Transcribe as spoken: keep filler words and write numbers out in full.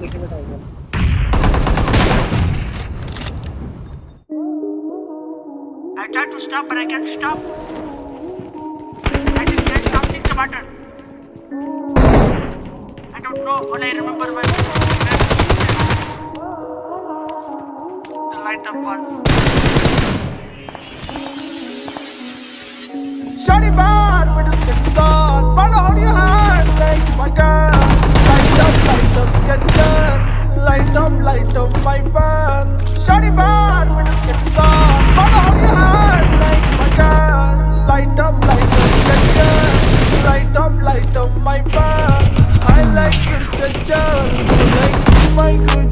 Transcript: लेके बैठा हूँ। I tried to stop, but I can't stop. I just can't stop thinking about it. I don't know. All I remember was the light up ones. Shadi bar with a stick bar, burn out your heart like my girl. Light up, light up, get done. Light up, light up, my burn. Shadi bar with a stick bar, burn out your heart. Light up, light up, light up, light up my path. I like your stretcher, like my good.